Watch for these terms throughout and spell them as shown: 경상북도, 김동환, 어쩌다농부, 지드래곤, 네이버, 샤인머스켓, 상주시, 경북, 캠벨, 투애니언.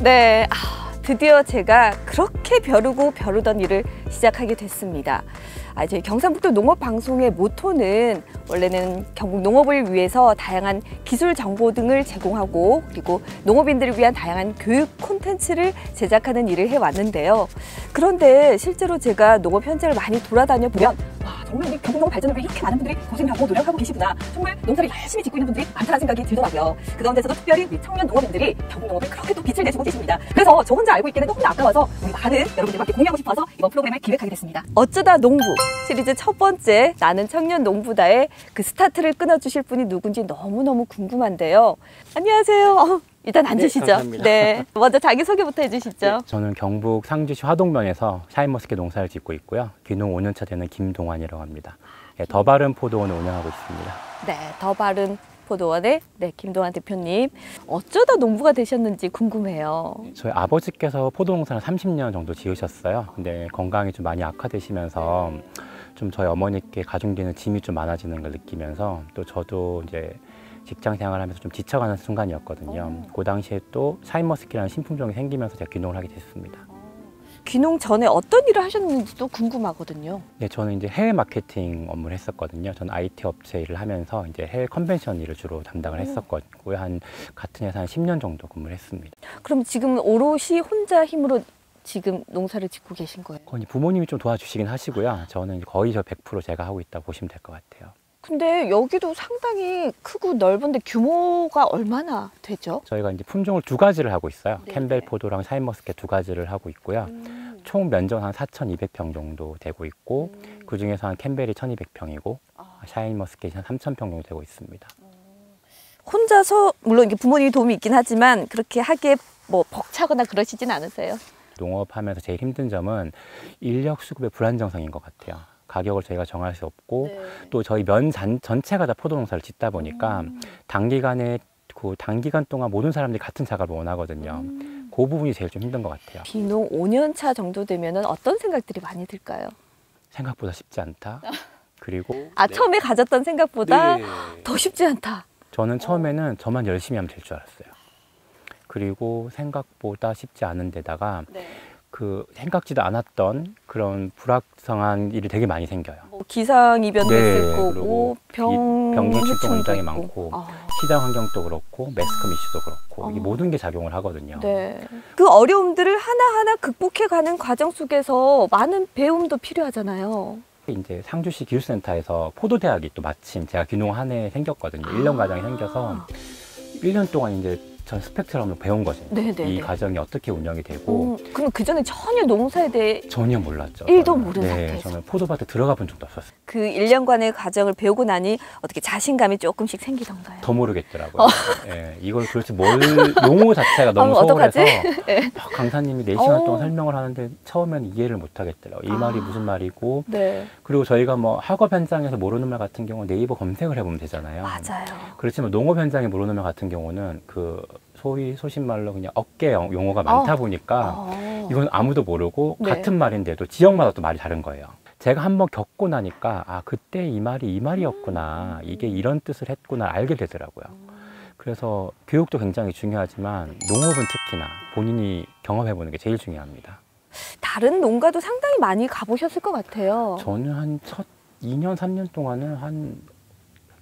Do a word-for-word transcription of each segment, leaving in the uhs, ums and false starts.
네, 아, 드디어 제가 그렇게 벼르고 벼르던 일을 시작하게 됐습니다. 아, 저희 경상북도 농업방송의 모토는 원래는 경북 농업을 위해서 다양한 기술 정보 등을 제공하고 그리고 농업인들을 위한 다양한 교육 콘텐츠를 제작하는 일을 해왔는데요. 그런데 실제로 제가 농업 현장을 많이 돌아다녀 보면 와, 정말 우리 경북 농업 발전을 위해 이렇게 많은 분들이 고생하고 노력하고 계시구나, 정말 농사를 열심히 짓고 있는 분들이 많다는 생각이 들더라고요. 그 가운데서도 특별히 우리 청년 농업인들이 경북 농업에 그렇게 또 빛을 내주고 계십니다. 그래서 저 혼자 알고 있기는 너무나 아까워서 우리 많은 여러분들과 함께 공유하고 싶어서 이번 프로그램을 기획하게 됐습니다. 어쩌다 농부 시리즈 첫 번째, 나는 청년 농부다의 그 스타트를 끊어주실 분이 누군지 너무너무 궁금한데요. 안녕하세요. 어, 일단 앉으시죠. 네, 감사합니다. 네, 먼저 자기소개부터 해주시죠. 네, 저는 경북 상주시 화동면에서 샤인머스켓 농사를 짓고 있고요. 귀농 오 년차 되는 김동환이라고 합니다. 네, 더 바른 포도원을 운영하고 있습니다. 네, 더 바른 포도원의 네, 김동환 대표님, 어쩌다 농부가 되셨는지 궁금해요. 저희 아버지께서 포도 농사를 삼십 년 정도 지으셨어요. 근데 건강이 좀 많이 악화되시면서 좀 저희 어머니께 가중되는 짐이 좀 많아지는 걸 느끼면서 또 저도 이제 직장 생활하면서 좀 지쳐가는 순간이었거든요. 오. 그 당시에 또 샤인머스켓이라는 신품종이 생기면서 제가 귀농을 하게 됐습니다. 귀농 전에 어떤 일을 하셨는지도 궁금하거든요. 네, 저는 이제 해외 마케팅 업무를 했었거든요. 저는 아이티 업체 일을 하면서 이제 해외 컨벤션 일을 주로 담당을 했었고요. 한 같은 회사 한 십 년 정도 근무를 했습니다. 그럼 지금 오롯이 혼자 힘으로 지금 농사를 짓고 계신 거예요? 부모님이 좀 도와주시긴 하시고요. 저는 거의 저 백 퍼센트 제가 하고 있다고 보시면 될 것 같아요. 근데 여기도 상당히 크고 넓은데 규모가 얼마나 되죠? 저희가 이제 품종을 두 가지를 하고 있어요. 네. 캠벨 포도랑 샤인머스켓 두 가지를 하고 있고요. 음. 총 면적 한 사천이백 평 정도 되고 있고 음. 그 중에서 한 캠벨이 천이백 평이고 아. 샤인머스켓이 한 삼천 평 정도 되고 있습니다. 음. 혼자서 물론 부모님이 도움이 있긴 하지만 그렇게 하기에 뭐 벅차거나 그러시진 않으세요? 농업하면서 제일 힘든 점은 인력 수급의 불안정성인 것 같아요. 가격을 저희가 정할 수 없고 네. 또 저희 면 잔, 전체가 다 포도 농사를 짓다 보니까 음. 단기간에 그 단기간 동안 모든 사람들이 같은 작업을 원하거든요. 음. 그 부분이 제일 좀 힘든 것 같아요. 귀농 오 년차 정도 되면은 어떤 생각들이 많이 들까요? 생각보다 쉽지 않다. 그리고 아 네. 처음에 가졌던 생각보다 네. 더 쉽지 않다. 저는 처음에는 저만 열심히 하면 될 줄 알았어요. 그리고 생각보다 쉽지 않은 데다가 네. 그 생각지도 않았던 그런 불확성한 일이 되게 많이 생겨요. 뭐 기상이변도 네, 있을 거고 병... 병균 출동 굉장히 많고 아. 시장 환경도 그렇고 매스컴 이슈도 그렇고 아. 이게 모든 게 작용을 하거든요. 네. 그 어려움들을 하나하나 극복해가는 과정 속에서 많은 배움도 필요하잖아요. 이제 상주시 기술센터에서 포도대학이 또 마침 제가 귀농 한 해 생겼거든요. 아. 일 년 과정이 생겨서 일 년 동안 이제 전 스펙트럼을 배운 거죠. 네네네. 이 과정이 어떻게 운영이 되고. 음, 그럼 그 전에 전혀 농사에 대해 전혀 몰랐죠. 일도 모르는 네, 상태에서. 저는 포도밭에 들어가 본 적도 없었어요. 그 일 년간의 과정을 배우고 나니 어떻게 자신감이 조금씩 생기던가요? 더 모르겠더라고요. 어. 네, 이걸 도대체 뭘 용어 자체가 너무 어, 소홀해서 네. 강사님이 네 시간 동안 어. 설명을 하는데 처음에는 이해를 못 하겠더라고요. 이 아. 말이 무슨 말이고. 네. 그리고 저희가 뭐 학업 현장에서 모르는 말 같은 경우는 네이버 검색을 해보면 되잖아요. 맞아요. 그렇지만 농업 현장에 모르는 말 같은 경우는 그 소위 소신말로 그냥 업계 용어가 많다 어. 보니까 어. 이건 아무도 모르고 네. 같은 말인데도 지역마다 또 말이 다른 거예요. 제가 한번 겪고 나니까 아, 그때 이 말이 이 말이었구나. 음. 이게 이런 뜻을 했구나 알게 되더라고요. 음. 그래서 교육도 굉장히 중요하지만 농업은 특히나 본인이 경험해보는 게 제일 중요합니다. 다른 농가도 상당히 많이 가보셨을 것 같아요. 저는 한 첫 이 년, 삼 년 동안은 한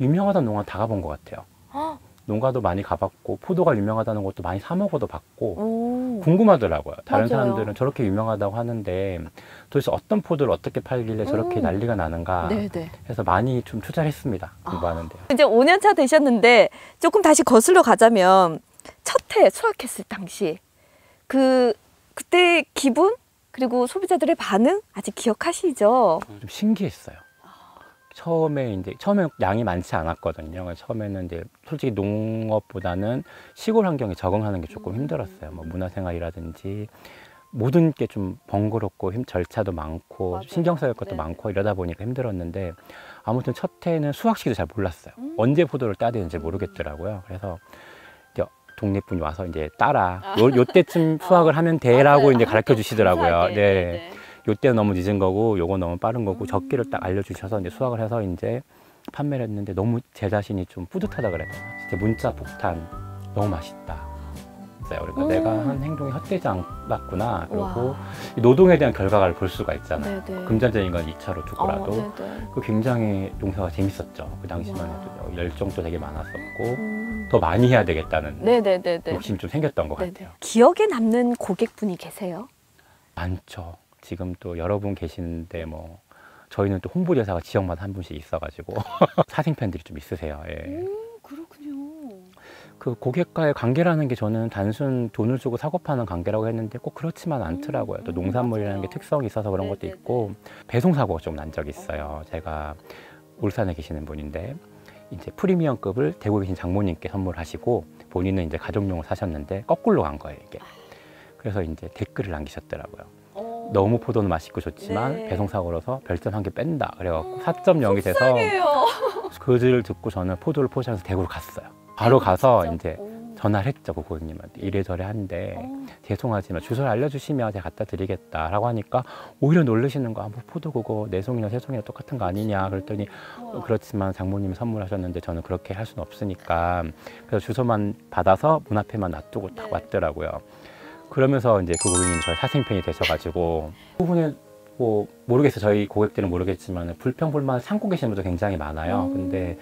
유명하던 농가 다 가본 것 같아요. 어? 농가도 많이 가봤고 포도가 유명하다는 것도 많이 사 먹어도 봤고 오. 궁금하더라고요. 다른 맞아요. 사람들은 저렇게 유명하다고 하는데 도대체 어떤 포도를 어떻게 팔길래 저렇게 음. 난리가 나는가 네네. 해서 많이 좀 투자를 했습니다. 공부하는데요. 아. 이제 오 년차 되셨는데 조금 다시 거슬러 가자면 첫 해 수확했을 당시 그 그때 기분 그리고 소비자들의 반응 아직 기억하시죠? 좀 신기했어요. 처음에 이제 처음에 양이 많지 않았거든요. 처음에는 이제 솔직히 농업보다는 시골 환경에 적응하는 게 조금 힘들었어요. 뭐 문화생활이라든지 모든 게 좀 번거롭고 힘 절차도 많고 맞아요. 신경 써야 할 것도 네. 많고 이러다 보니까 힘들었는데 아무튼 첫 해에는 수확 시기도 잘 몰랐어요. 음. 언제 포도를 따야 되는지 모르겠더라고요. 그래서 동네 분이 와서 이제 따라 요, 요때쯤 수확을 어. 하면 돼라고 아, 이제 가르쳐 주시더라고요. 네. 네. 네. 요때는 너무 늦은 거고 요건 너무 빠른 거고 음. 적기를 딱 알려주셔서 이제 수확을 해서 이제 판매를 했는데 너무 제 자신이 좀 뿌듯하다 그래요. 진짜 문자 폭탄 너무 맛있다. 그러니까 음. 내가 한 행동이 헛되지 않았구나. 그리고 노동에 대한 결과를 볼 수가 있잖아요. 네네. 금전적인 건 이 차로 주고라도 어, 굉장히 농사가 재밌었죠. 그 당시만 해도 열정도 되게 많았었고 음. 더 많이 해야 되겠다는 네네네네. 욕심이 좀 생겼던 것 네네. 같아요. 기억에 남는 고객분이 계세요? 많죠. 지금 또 여러 분 계시는데 뭐 저희는 또 홍보대사가 지역마다 한 분씩 있어가지고 사생팬들이 좀 있으세요. 예. 음, 그렇군요. 그 고객과의 관계라는 게 저는 단순 돈을 주고 사고 파는 관계라고 했는데 꼭 그렇지만 않더라고요. 음, 또 농산물이라는 맞아요. 게 특성이 있어서 그런 네네네. 것도 있고 배송사고가 좀 난 적이 있어요. 제가 울산에 계시는 분인데 이제 프리미엄급을 대구 계신 장모님께 선물하시고 본인은 이제 가족용을 사셨는데 거꾸로 간 거예요, 이게. 그래서 이제 댓글을 남기셨더라고요. 너무 포도는 맛있고 좋지만 네. 배송사고로서 별점 한 개 뺀다. 그래갖고 음, 사 점 영이 돼서 그들을 듣고 저는 포도를 포장해서 대구로 갔어요. 바로 가서 진짜? 이제 오. 전화를 했죠. 그 고객님한테 이래저래 한데 오. 죄송하지만 주소를 알려주시면 제가 갖다 드리겠다라고 하니까 오히려 놀라시는 거. 아, 뭐 포도 그거 내송이나 세송이나 똑같은 거 아니냐. 그랬더니 우와. 그렇지만 장모님이 선물하셨는데 저는 그렇게 할 수는 없으니까 그래서 주소만 받아서 문 앞에만 놔두고 네. 딱 왔더라고요. 그러면서 이제 그 고객님 저희 사생팬이 되셔가지고 그 부분에 뭐 모르겠어요. 저희 고객들은 모르겠지만 불평불만을 삼고 계시는 분도 굉장히 많아요. 음. 근데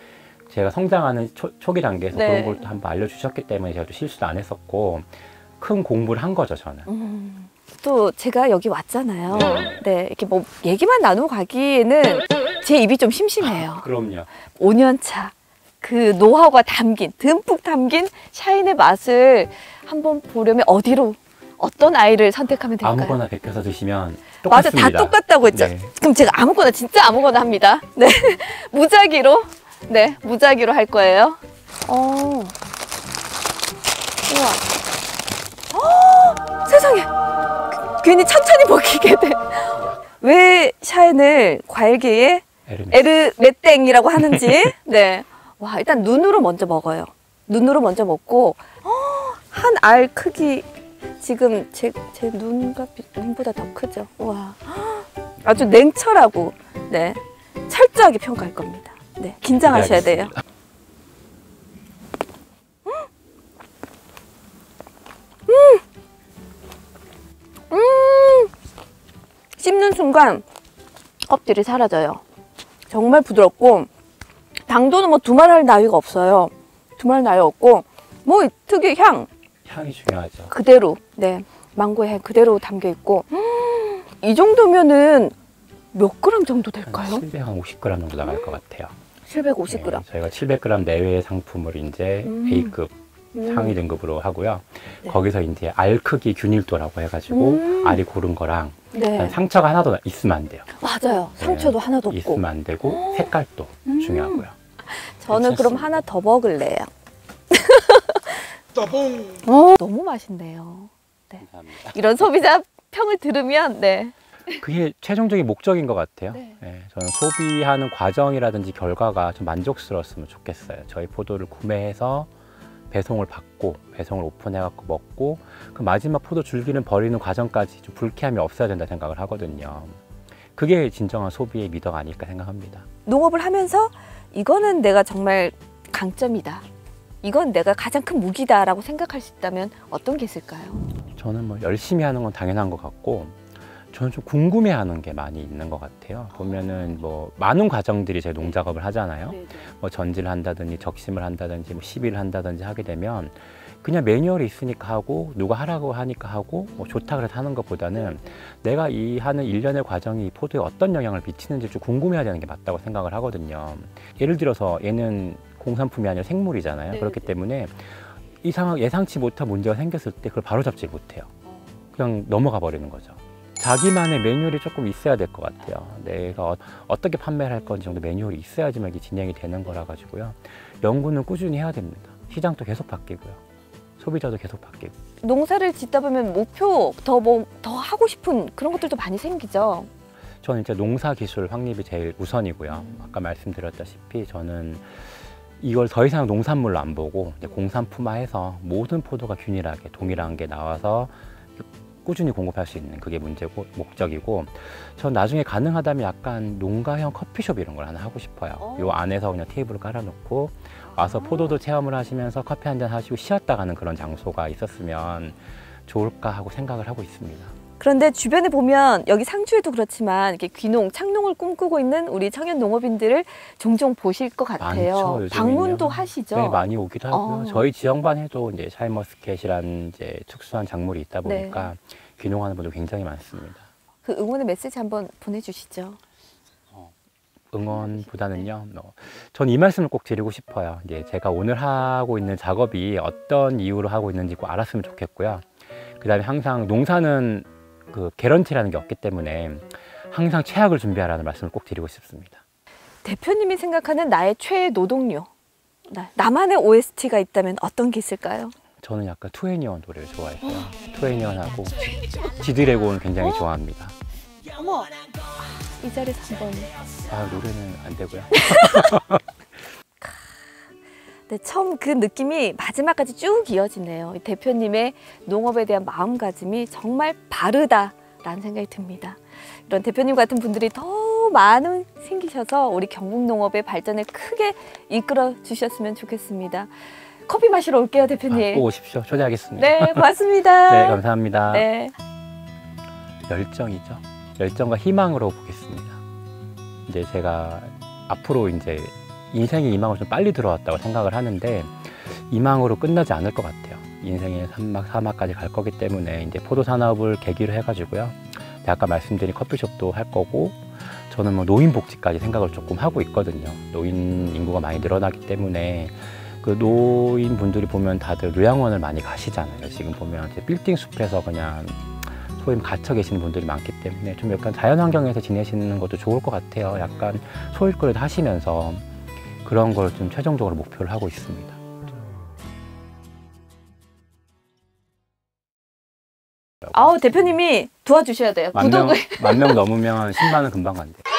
제가 성장하는 초, 초기 단계에서 네. 그런 걸 또 한번 알려주셨기 때문에 제가 또 실수도 안 했었고 큰 공부를 한 거죠, 저는. 음. 또 제가 여기 왔잖아요. 네. 네, 이렇게 뭐 얘기만 나누고 가기에는 제 입이 좀 심심해요. 아, 그럼요. 오 년 차. 그 노하우가 담긴, 듬뿍 담긴 샤인의 맛을 한번 보려면 어디로? 어떤 아이를 선택하면 될까요? 아무거나 베껴서 드시면 똑같습니다. 맞아, 다 똑같다고 했죠? 네. 그럼 제가 아무거나, 진짜 아무거나 합니다. 네, 무작위로, 네, 무작위로 할 거예요. 어, 우와, 어, 세상에, 괜히 찬찬히 먹히게 돼. 왜 샤인을 과일계의 에르메땡이라고 하는지, 네, 와, 일단 눈으로 먼저 먹어요. 눈으로 먼저 먹고, 어, 한 알 크기. 지금 제, 제 눈과 비, 눈보다 더 크죠? 와, 아주 냉철하고 네 철저하게 평가할 겁니다. 네, 긴장하셔야 돼요. 음, 음, 씹는 순간 껍질이 사라져요. 정말 부드럽고 당도는 뭐 두말할 나위가 없어요. 두말할 나위 없고 뭐 특유의 향. 향이 중요하죠. 그대로, 네, 망고의 향 그대로 담겨 있고 음, 이 정도면은 몇 그램 정도 될까요? 한 칠백오십 그램 정도 나갈 음? 것 같아요. 칠백오십 그램. 네, 저희가 칠백 그램 내외의 상품을 이제 음. A급, 음. 상위 등급으로 하고요. 네. 거기서 이제 알 크기 균일도라고 해가지고 음. 알이 고른 거랑 네. 상처가 하나도 있으면 안 돼요. 맞아요. 상처도 네, 하나도 없고 있으면 안 되고 색깔도 음. 중요하고요. 저는 괜찮습니다. 그럼 하나 더 먹을래요. 오, 너무 맛있네요. 네. 이런 소비자 평을 들으면 네. 그게 최종적인 목적인 것 같아요. 네. 네, 저는 소비하는 과정이라든지 결과가 좀 만족스러웠으면 좋겠어요. 저희 포도를 구매해서 배송을 받고 배송을 오픈해갖고 먹고 그 마지막 포도 줄기는 버리는 과정까지 좀 불쾌함이 없어야 된다 생각을 하거든요. 그게 진정한 소비의 미덕 아닐까 생각합니다. 농업을 하면서 이거는 내가 정말 강점이다. 이건 내가 가장 큰 무기다라고 생각할 수 있다면 어떤 게 있을까요? 저는 뭐 열심히 하는 건 당연한 것 같고 저는 좀 궁금해하는 게 많이 있는 것 같아요. 보면은 뭐 많은 과정들이 제 농작업을 하잖아요. 뭐 전지를 한다든지 적심을 한다든지 뭐 시비를 한다든지 하게 되면 그냥 매뉴얼이 있으니까 하고 누가 하라고 하니까 하고 뭐 좋다 그래서 하는 것보다는 내가 이 하는 일련의 과정이 포도에 어떤 영향을 미치는지 좀 궁금해야 되는 게 맞다고 생각을 하거든요. 예를 들어서 얘는 공산품이 아니라 생물이잖아요. 네네. 그렇기 때문에 이 상황 예상치 못한 문제가 생겼을 때 그걸 바로잡지 못해요. 그냥 넘어가 버리는 거죠. 자기만의 매뉴얼이 조금 있어야 될 것 같아요. 내가 어떻게 판매를 할 건지 정도 매뉴얼이 있어야지만 이게 진행이 되는 거라 가지고요. 연구는 꾸준히 해야 됩니다. 시장도 계속 바뀌고요. 소비자도 계속 바뀌고. 농사를 짓다 보면 목표 더 뭐 더 하고 싶은 그런 것들도 많이 생기죠. 저는 이제 농사 기술 확립이 제일 우선이고요. 음. 아까 말씀드렸다시피 저는 이걸 더 이상 농산물로 안 보고 공산품화해서 모든 포도가 균일하게 동일한 게 나와서 꾸준히 공급할 수 있는 그게 문제고 목적이고, 전 나중에 가능하다면 약간 농가형 커피숍 이런 걸 하나 하고 싶어요. 어. 요 안에서 그냥 테이블을 깔아놓고 와서 어. 포도도 체험을 하시면서 커피 한잔 하시고 쉬었다 가는 그런 장소가 있었으면 좋을까 하고 생각을 하고 있습니다. 그런데 주변에 보면 여기 상주에도 그렇지만 이렇게 귀농, 창농을 꿈꾸고 있는 우리 청년 농업인들을 종종 보실 것 같아요. 많죠, 방문도 하시죠? 네, 많이 오기도 하고요. 어. 저희 지역반에도 이제 샤인머스켓이라는 이제 특수한 작물이 있다 보니까 네. 귀농하는 분들 굉장히 많습니다. 그 응원의 메시지 한번 보내주시죠. 응원보다는요. 전 이 말씀을 꼭 드리고 싶어요. 이제 제가 오늘 하고 있는 작업이 어떤 이유로 하고 있는지 꼭 알았으면 좋겠고요. 그다음에 항상 농사는 그 개런티라는 게 없기 때문에 항상 최악을 준비하라는 말씀을 꼭 드리고 싶습니다. 대표님이 생각하는 나의 최애 노동요, 나만의 오에스티가 있다면 어떤 게 있을까요? 저는 약간 투애니언 노래를 좋아해요. 투애니언하고 지드래곤 굉장히 어? 좋아합니다. 어머! 이 자리에서 한번... 아, 노래는 안 되고요. 네, 처음 그 느낌이 마지막까지 쭉 이어지네요. 대표님의 농업에 대한 마음가짐이 정말 바르다라는 생각이 듭니다. 이런 대표님 같은 분들이 더 많은 생기셔서 우리 경북농업의 발전을 크게 이끌어 주셨으면 좋겠습니다. 커피 마시러 올게요, 대표님. 아, 꼭 오십시오. 초대하겠습니다. 네, 고맙습니다. 네, 감사합니다. 네. 열정이죠. 열정과 희망으로 보겠습니다. 이제 제가 앞으로 이제 인생의 이망을 좀 빨리 들어왔다고 생각을 하는데 이망으로 끝나지 않을 것 같아요. 인생의 삼막, 사막까지 갈 거기 때문에 이제 포도 산업을 계기로 해가지고요. 아까 말씀드린 커피숍도 할 거고, 저는 뭐 노인복지까지 생각을 조금 하고 있거든요. 노인 인구가 많이 늘어나기 때문에 그 노인분들이 보면 다들 요양원을 많이 가시잖아요. 지금 보면 이제 빌딩 숲에서 그냥 소위 갇혀 계시는 분들이 많기 때문에 좀 약간 자연환경에서 지내시는 것도 좋을 것 같아요. 약간 소일거리도 하시면서 그런 걸 좀 최종적으로 목표를 하고 있습니다. 아우, 대표님이 도와주셔야 돼요. 만 명, 구독을. 만 명 넘으면 십만 원 금방 간대요.